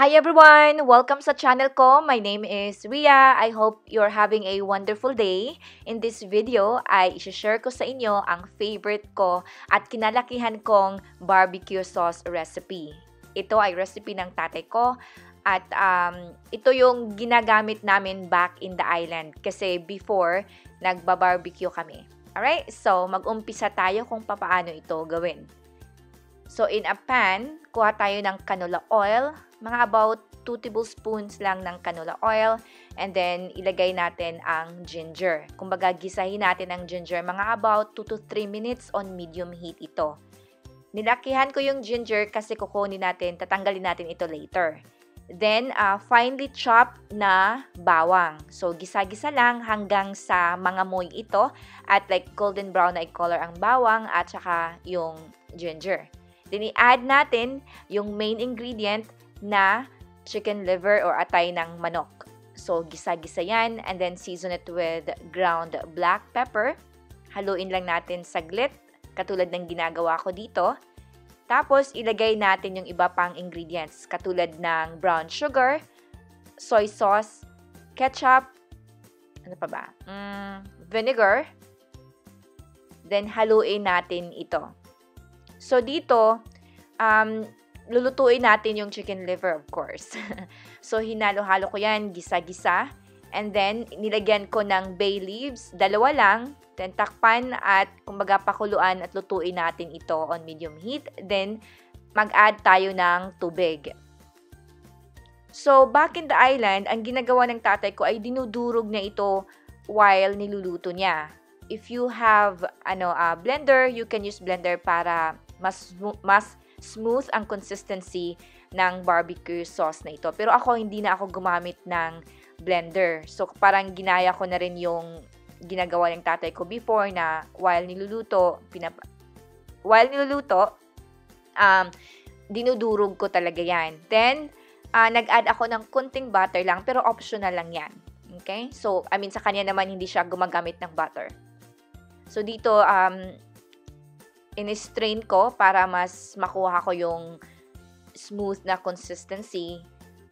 Hi everyone! Welcome sa channel ko. My name is Ria. I hope you're having a wonderful day. In this video, ay i-share ko sa inyo ang favorite ko at kinalakihan kong barbecue sauce recipe. Ito ay recipe ng tatay ko at ito yung ginagamit namin back in the island kasi before nagba-barbecue kami. Alright, so mag-umpisa tayo kung paano ito gawin. So in a pan, kuha tayo ng canola oil. Mga about 2 tablespoons lang ng canola oil. And then, ilagay natin ang ginger. Kumbaga, gisahin natin ang ginger. Mga about 2 to 3 minutes on medium heat ito. Nilakihan ko yung ginger kasi kukunin natin, tatanggalin natin ito later. Then, finely chopped na bawang. So, gisa-gisa lang hanggang sa mangamoy ito. At like golden brown na i-color ang bawang at saka yung ginger. Then, i-add natin yung main ingredient na chicken liver or atay ng manok. So, gisa-gisa yan and then season it with ground black pepper. Haluin lang natin saglit, katulad ng ginagawa ko dito. Tapos, ilagay natin yung iba pang ingredients, katulad ng brown sugar, soy sauce, ketchup, ano pa ba? Vinegar. Then, haluin natin ito. So, dito, lulutuin natin yung chicken liver, of course. So, hinalo-halo ko yan, gisa-gisa. And then, nilagyan ko ng bay leaves, dalawa lang. Then, takpan at kumbaga pakuluan at lutuin natin ito on medium heat. Then, mag-add tayo ng tubig. So, back in the island, ang ginagawa ng tatay ko ay dinudurog na ito while niluluto niya. If you have a blender, you can use blender para mas smooth ang consistency ng barbecue sauce na ito. Pero ako, hindi na ako gumamit ng blender. So, parang ginaya ko na rin yung ginagawa ng tatay ko before na while niluluto, dinudurog ko talaga yan. Then, nag-add ako ng kunting butter lang, pero optional lang yan. Okay? So, sa kanya naman, hindi siya gumagamit ng butter. So, dito, in-strain ko para mas makuha ko yung smooth na consistency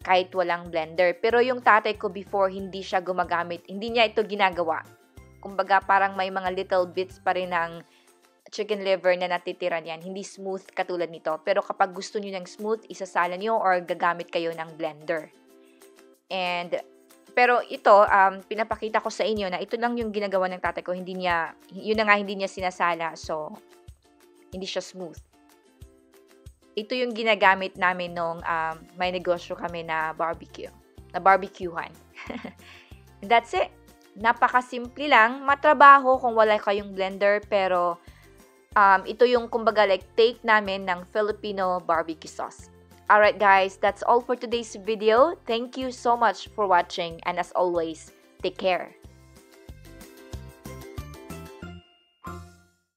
kahit walang blender. Pero yung tatay ko before, hindi siya gumagamit. Hindi niya ito ginagawa. Kumbaga, parang may mga little bits pa rin ng chicken liver na natitira niyan. Hindi smooth katulad nito. Pero kapag gusto niyo ng smooth, isasala niyo or gagamit kayo ng blender. Pero ito, pinapakita ko sa inyo na ito lang yung ginagawa ng tatay ko. Yun na nga, hindi niya sinasala. So, hindi siya smooth. Ito yung ginagamit namin nung may negosyo kami na barbecue. Na barbecuehan. That's it. Napakasimple lang. Matrabaho kung wala kayong blender. Pero ito yung kumbaga like take namin ng Filipino barbecue sauce. Alright guys, that's all for today's video. Thank you so much for watching. And as always, take care.